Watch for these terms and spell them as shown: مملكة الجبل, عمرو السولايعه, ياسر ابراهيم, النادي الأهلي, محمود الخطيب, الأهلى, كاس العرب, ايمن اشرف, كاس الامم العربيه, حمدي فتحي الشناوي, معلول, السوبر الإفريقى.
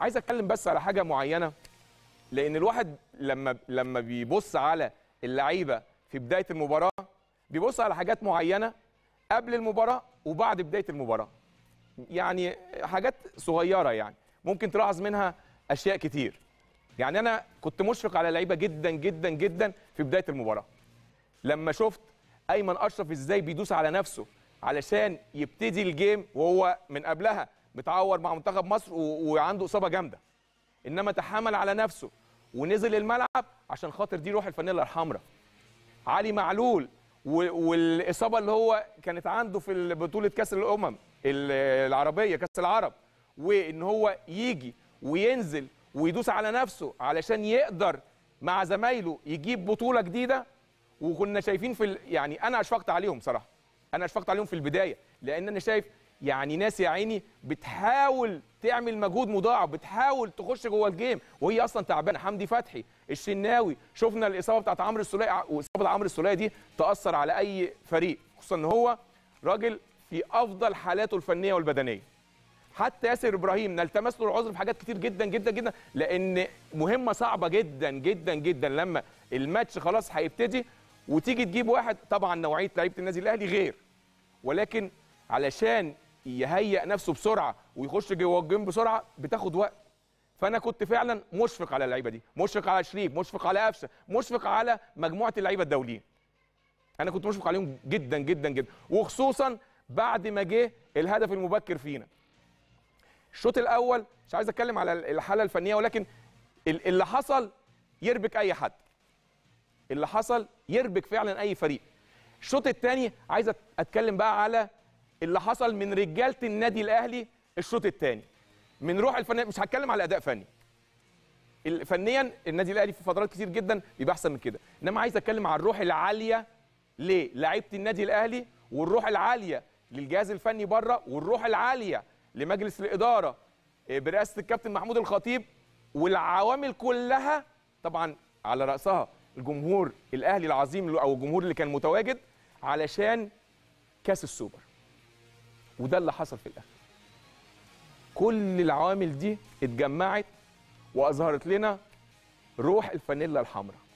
عايز اتكلم بس على حاجه معينه، لان الواحد لما بيبص على اللعيبه في بدايه المباراه بيبص على حاجات معينه قبل المباراه وبعد بدايه المباراه، يعني حاجات صغيره يعني ممكن تلاحظ منها اشياء كتير. يعني انا كنت مشفق على لعيبه جدا جدا جدا في بدايه المباراه، لما شفت ايمن اشرف ازاي بيدوس على نفسه علشان يبتدي الجيم وهو من قبلها متعور مع منتخب مصر وعنده اصابه جامده، انما تحمل على نفسه ونزل الملعب عشان خاطر دي روح الفانيلا الحمراء. علي معلول والاصابه اللي هو كانت عنده في بطوله كاس الامم العربيه كاس العرب، وان هو يجي وينزل ويدوس على نفسه علشان يقدر مع زمايله يجيب بطوله جديده. وكنا شايفين في يعني انا اشفقت عليهم صراحه، انا اشفقت عليهم في البدايه، لان انا شايف يعني ناس يا عيني بتحاول تعمل مجهود مضاعف، بتحاول تخش جوه الجيم وهي اصلا تعبانه. حمدي فتحي الشناوي، شفنا الاصابه بتاعت عمرو السولايعه، واصابه عمرو السولايعه دي تاثر على اي فريق، خصوصا ان هو راجل في افضل حالاته الفنيه والبدنيه. حتى ياسر ابراهيم نلتمس له العذر في حاجات كتير جدا جدا جدا، لان مهمه صعبه جدا جدا جدا لما الماتش خلاص هيبتدي وتيجي تجيب واحد. طبعا نوعيه لعيبه النادي الاهلي غير، ولكن علشان يهيئ نفسه بسرعه ويخش جوه الجيم بسرعه بتاخد وقت. فانا كنت فعلا مشفق على اللعيبه دي، مشفق على شريف، مشفق على قفشه، مشفق على مجموعه اللعيبه الدوليين. انا كنت مشفق عليهم جدا جدا جدا، وخصوصا بعد ما جه الهدف المبكر فينا. الشوط الاول مش عايز اتكلم على الحاله الفنيه، ولكن اللي حصل يربك اي حد، اللي حصل يربك فعلا اي فريق. الشوط الثاني عايز اتكلم بقى على اللي حصل من رجاله النادي الاهلي الشوط الثاني، من روح الفنيه. مش هتكلم على اداء فني، فنيا النادي الاهلي في فترات كتير جدا بيبقى احسن من كده، انما عايز اتكلم على الروح العاليه للاعيبه النادي الاهلي، والروح العاليه للجهاز الفني بره، والروح العاليه لمجلس الاداره برئاسه الكابتن محمود الخطيب، والعوامل كلها طبعا على راسها الجمهور الاهلي العظيم او الجمهور اللي كان متواجد علشان كاس السوبر. وده اللي حصل في الاخر. كل العوامل دي اتجمعت واظهرت لنا روح الفانيلا الحمراء.